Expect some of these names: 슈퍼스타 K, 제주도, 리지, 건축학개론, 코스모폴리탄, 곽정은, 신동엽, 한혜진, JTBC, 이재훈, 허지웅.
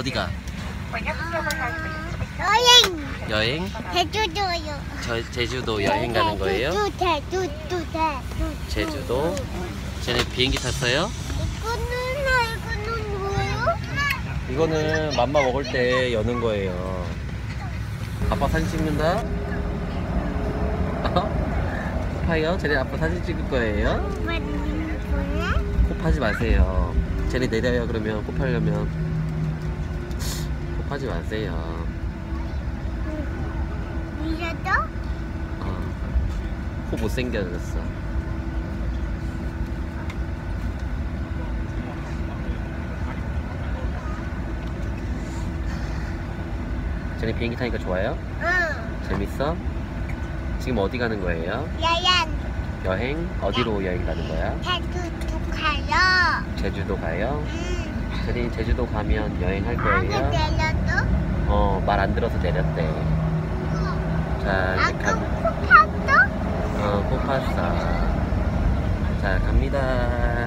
어디가? 여행. 여행? 제주도요. 제주도 여행 가는 거예요? 제주도. 쟤네 비행기 탔어요? 이거는 뭐예요? 이거는 맘마 먹을 때 여는 거예요. 아빠 사진 찍는다. 코파요? 쟤네 아빠 사진 찍을 거예요? 코파지 마세요. 쟤네 내려요. 그러면 코파려면 코파지 마세요. 내려도? 코 못생겨졌어. 쟤네 비행기 타니까 좋아요? 응. 재밌어? 지금 어디 가는 거예요? 여행. 여행? 어디로 여행 가는 거야? 제주도 가요. 제주도 가요? 응. 쟤네 제주도 가면 여행할 거예요? 아기 내렸어? 어, 말 안 들어서 내렸대. 응. 자, 아까 코 팠어? 어, 코 팠어. 자, 갑니다.